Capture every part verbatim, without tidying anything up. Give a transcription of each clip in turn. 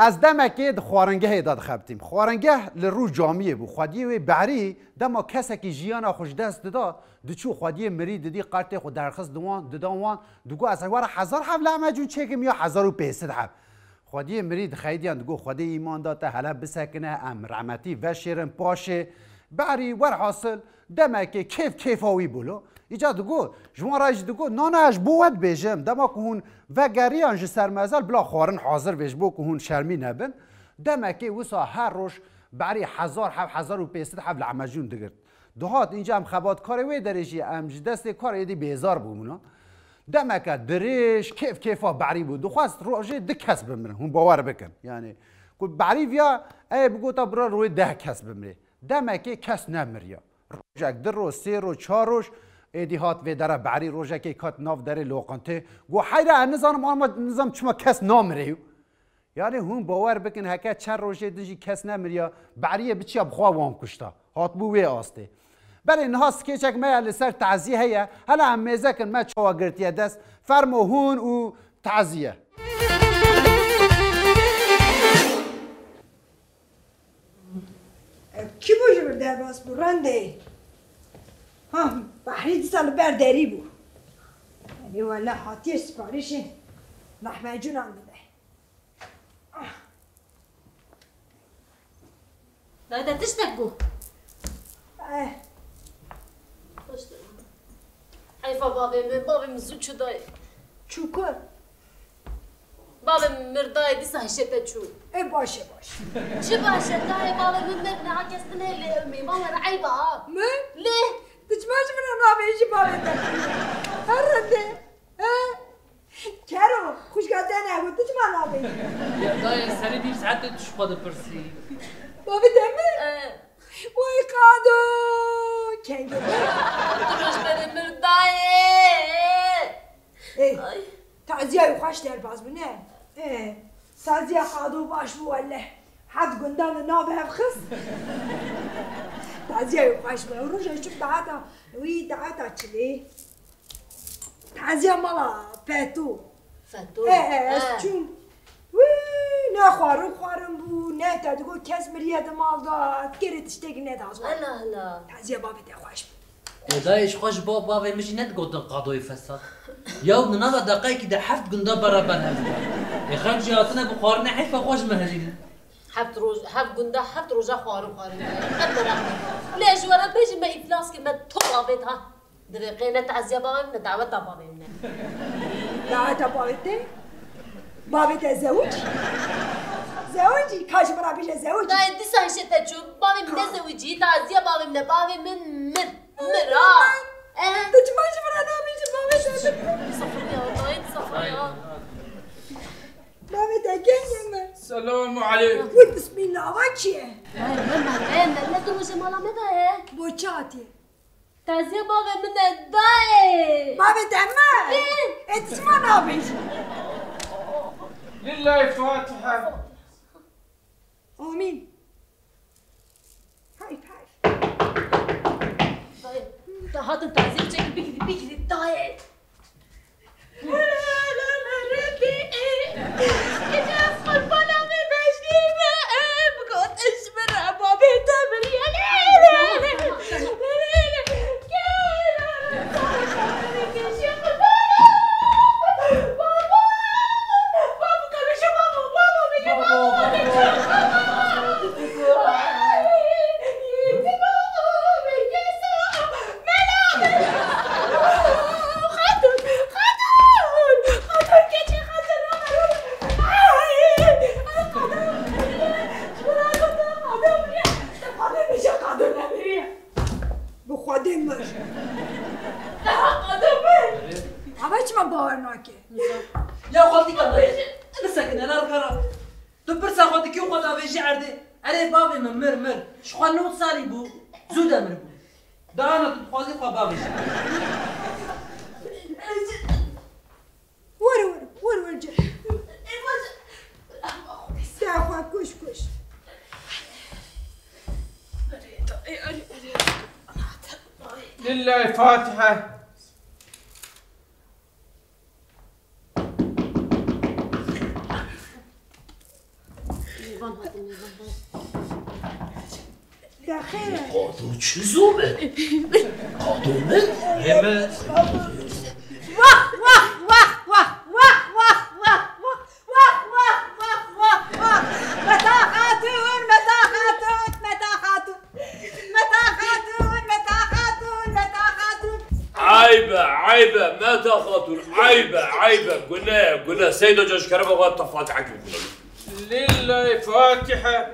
از دمکه د خوارنگه داد خبتیم. خوارنگه لرو جامیه بو خودیه و بری دما کسی که جیانا خوش دست داد دچو خودیه مری ددی قرته خود درخواست دوان ددوان دگو از هر هزار حمله مجون چکم یا هزار و پانصد حب خودیه مری خیدیان دگو خودی ایمان داد هلا بسکنه ام رحمتی و شیرن پاشه بری ور حاصل دمکه کیف کیفاوی بولو ایجا دگو جوان راج دگو ناناش بوت بیجم دما که هون وگریان ج سرمزل بلا خارن حاضر بیش بو که هون شرمی نبن دما که وسا هر روش بری هزار حب هزار و پنصد حب لعمجون دگرد دهات اینجا هم خبات کاره وی درجی امج دست کار یدی بیزار بومونا دما که درش کیف کیفا بری بود دخواست روجه ده کس بمره هون باور بکن یعنی کو بری ویا ای بگو تا برا روی ده کس بمره دما که کس نمریا روجک در رو سه رو چهار روش ایدی هات و داره بری روزه که کات ناف داره لوقانته گو حیره نزانم آن نزام چما کس نامریو یعنی هون باور بکن هکه چند روزه دیجی کس نمریا بریه بچی اب خواه وام کشتا هات بو وی آسته بله اینها سکیچک میل سر تعزیه هیه هلا هم میزه کن ما چوا گرتیه دست فرمو هون و تعزیه کی بوجه برده باز برنده ها بحری دیسال بر دری بو یعنی والا حاطی سپاریش لحمه جون هم بده دایده تشتک بو اه تشتک بو ایفا بابه من بابه من زود چو دای چو کن بابه من مردای دیسا هشته چو ای باشه باشه چی باشه دای بابه من مرد نها کستنه لی امی بابه رعی با من؟ لی تجمعش من نامه ایجی بابه هر رنده کرو خوشگاده نهو تجمع نامه ایجی دایی سری دیر ساعت تشباده پرسی بابه دمه؟ وای قادو کنگه تجمعش بده مردایی تعزیه خوش در باز بونه سازیه قادو باش بواله حد گندان نامه هم خست تعزیه خوش بله روش هشوف دعاتا وی دعاتا چلی تعزیه مالا فتو فتو اه از چون وی نه خوارم خوارم بو نه تا دیگو کس مریه دمال داد گره تشتگی نه دازو هلا هلا تعزیه بابه ده خوش بله دایش خوش باب بابه میشی نه دیگو دن قادوی فساد یاو ننادا دقایی که ده هفت گنده برا بن هفته اخرم جیاتنه بخوارنه حیف خوش مهلینه هفت روز هفت گنده هفت روزه خوارم خوارم ليش ورا بيجي ما إفلاس كي ما تطلبتها درقينا تعزية بابا من دعوة بابا منا دعوة بابا تي بابا تي زوج زوجي كاش برا بيجي زوج دا يدي سانشة تجوب بابا من زوجي تعزية بابا من بابا من مر مرا تجمعش برا دا بيجي بابا تي صفر يا طايد صفر يا بابا تي كين السلام عليكم بسم الله وجهي مامان لا تروحي مالا مدايه بوچاتي تازيه بابا من داي بابا دمه انت اسمع نابيش لله فاتحه امين هاي هاي طيب هات التعزية تشكل بكري بكري الداي لا لا لا ربي اجا افضل بلا من بجنينه بقعد اجبر ابوابي تامر يا ليلى يا اخي قعدوا تشوزوما قعدوا من يما واه واه واه واه واه واه واه واه واه واه واه متاخاتون متاخاتون متاخاتون متاخاتون متاخاتون متاخاتون عيبه عيبه متاخاتون عيبه عيبه قلنا قلنا سيدو جوج كربه وغطى فاتحك لله فاتحه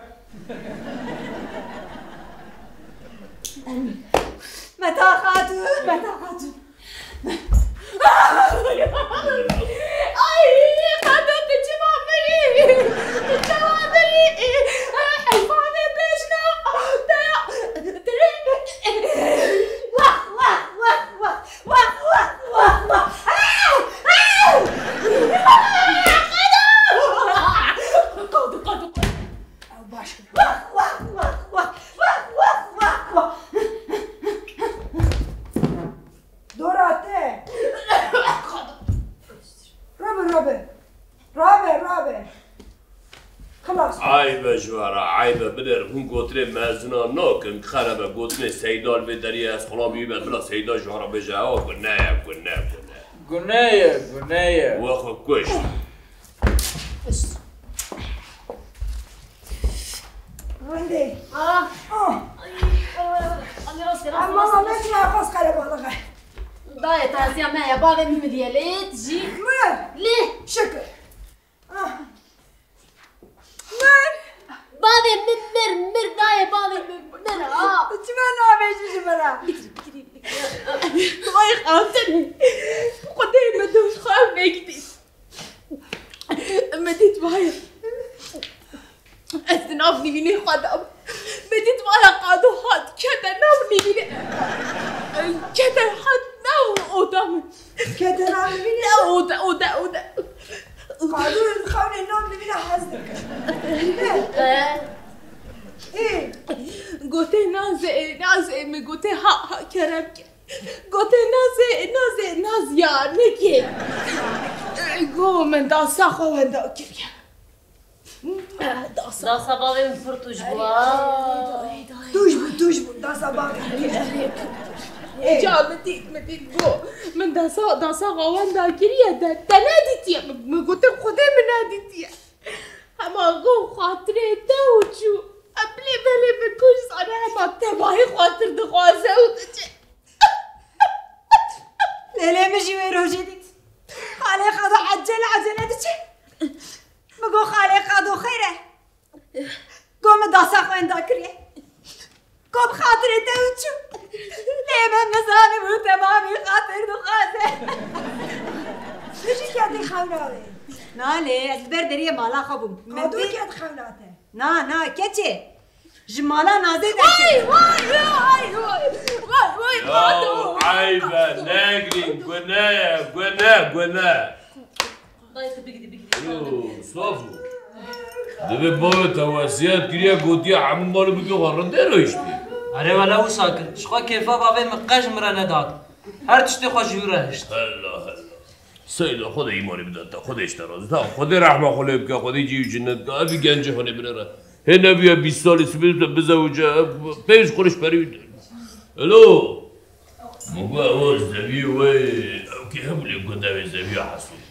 متى خاتون متى خاتون أي خاتون تجمعي تجمعي الفاضي بيجنا واه واه واه واه واه واه واه قادو قادو واه واه واه واه دوراته رابر رابر رابر رابر خلاص عيبه جوارا عيبه بدر هم قوتري مازنا نوكن خرب قوتني سيدال بدري اسقلامي بلا سيدا جوارا بجاوا قلنا قلنا قلنا قلنا واخو كوش عندي اه اه انا راسي راسي ماما ما تناقص قلب والله داي تازية معايا باغي مهم ديالي تجي مال ليه شكر اه مال باغي ممر مر داي باغي ممر اه تمنى ما يجيش برا بكري بكري بغي خاوتني قدام ما دوش خاوف ما يكديش بديت بايض استنافني بيني قدام بديت بالا قادو هاد كذا ناوني بيني كذا هاد ناو قدامي كذا ناوني بيني ناو ودا ودا ودا قادو خاوني ناوني بيني حزنك ايه قوتي نازي نازي مي قوتي ها كرمك قوتي نازي نازي نازيا نكي قو من دا ساخو من دا كيف داسة داسة باغي نفر توجبوا توجبوا توجبوا داسة باغي جا متيك متيك جو من داسة داسة غواندا كريا تناديتي ما قلت خدي من ناديتي أما غو خاطري توجو أبلي بلي بكل صانع ما تباهي خاطر دخوازة وتجي لا لا ماشي وين روجيتي خالي خذ عجل عجلة تجي بقول خالي قادو خيره قوم داسا خوين داكري قوم خاطري توتشو ليه ما مزاني مو تمامي خاطر دو خاطر ماشي كادي خاولاتي نا ليه البردريه مالا خبو قادو كاد خاولاتي نا نا كاتي جمالا نازي داكري واي واي واي واي قادو عيبه ناقري قلنا قلنا قلنا دايت بيكدي بيكدي صافو دابا بابا تواسيات كريا كوتي عمو مالو بيكي غران دايرو يشتي على ولا وساكن شخوا كيفا بابا مقاش مرانا داك هر تشتي خوا جورا هشت الله الله سيدو خذ ايماني بدا خذ اشتراز دا خذ رحمه خلي بك خذ يجي جنات ابي كنجي هوني بنرا هنا بيا بيس سالي سبيل بزوجها بيش قرش بريد الو بابا واش زبي وي كيهم لي قدامي زبي حسود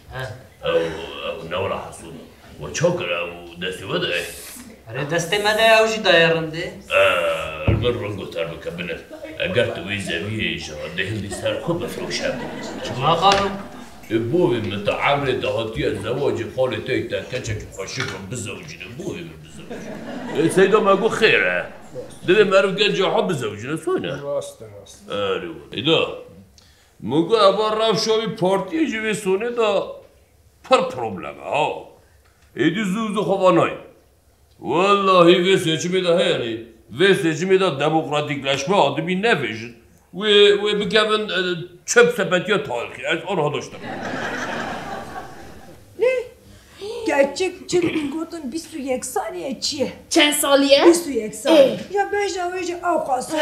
او او نورا حصول وشكر او دستي مدى ايه دستي مدى اوجي دايرن دي اه المرة قلت انا كبنت اقرت ويزابيه شغلتي هندي صار خطبه في الوشام ما قالوا ابوي من تعاملي تغطيه الزواج قولي تيتا كاتشك خشيكم بالزوج ابوي من بالزوج سيدو ما اقول خير دابا ما عرف قال جو حب زوجنا سوينا واسطه واسطه الو ايدو مو قال راف شوي بورتي جي سوني دا پر پروبلم ها ایدی زوزو خوانای والله وی سیچمی ده یعنی وی سیچمی ده دموکراتیکلشما آدمی نفیشن وی وی بگمن چپ سپتی تاریخی از آنها داشتم نه gerçek چندین گوتن بیست و یک سالیه چیه چند سالیه بیست و یک سالیه یا بهش نویجی آو خاصه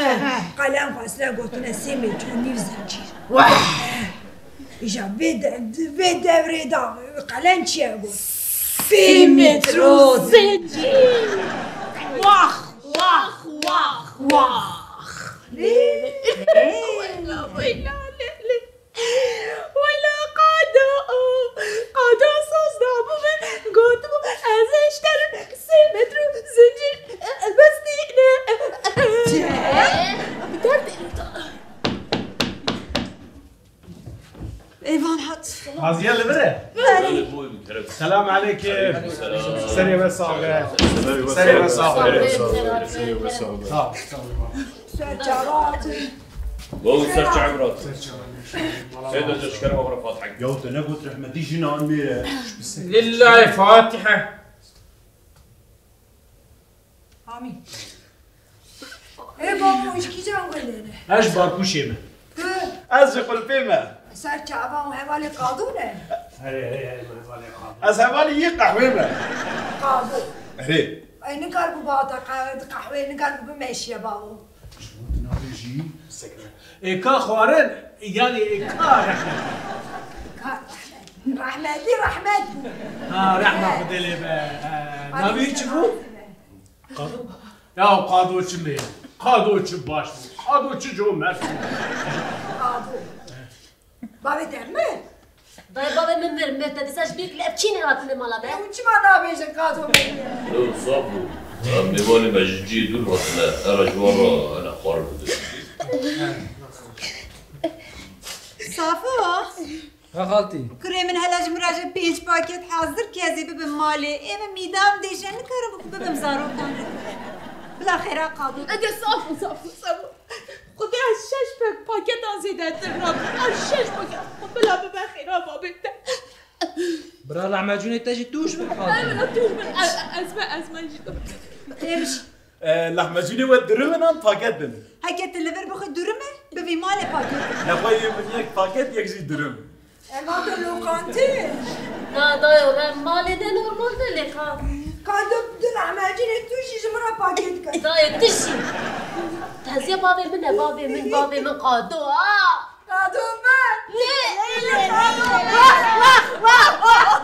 قلم خاصه گوتن سیمی چونیو زنجیر İşte ve ve devrede kalan şey bu. Simetro zincir. السلام عليكم. سريع بس اغا. سريع بس اغا. سريع بس اغا. والله سرج عمرات. سيدنا تشكر عمر فاتحة. جوت نبوة رحمتي جنان ميرا. لله فاتحة. آمين. ايه بابا ايش كي جاوا لنا؟ ايش باكو شيمه؟ ازق البيمه. صار تعبان وحوالي قاضونه. هي هي حوالي قاضونه. از حوالي يقع ويمه. قاضو. هي. اي نقلبوا بعض قهوه نقلبوا بمشي يا بابا. شلون ناجي؟ سكنه. اي كاخوارن يعني كار. رحمتي رحمتي. اه رحمه خذلي ما بيجوا؟ قاضو. Ya kadın için değil, kadın için başlıyor, kadın için cümler. Kadın. Babi der mi? Dayı babi mi vermez dedi, sen büyükle hep çiğne atını mala be. Ben uçum adam için kadın benim. Ya sabun, ne var ne mecidi durmasına, aracı var mı, ana karı dedi. Safo. Rahatı. Kremin helacı müracı beş paket hazır kezibi bir mali. Evim midem değişenli karabuk bebim zarok tanrı. بلا خيرها قاضي أدي صافو صافو صافو خذي هالشاش باك باكيت زيادات الرب هالشاش باكيت قبلها بلا خيرها بابي برا العماجوني تجي توش بالقاضي أنا توش بال أزمة أزمة جدا إيش العماجوني والدرمة أنا باكيت بن هكيت الليفر باخد درمة ببي مالي باكيت نبغي من يك باكيت يك زي درمة ما تلو قانتي لا ضايع ولا مالي ده نورمال ده اللي خاف قاعدة بدون عماجين توشي جمرة باكيتك داية تشي تهزي بابي منها بابي من بابي من قادو اه قادو ما ليه ليه قادو واه واه واه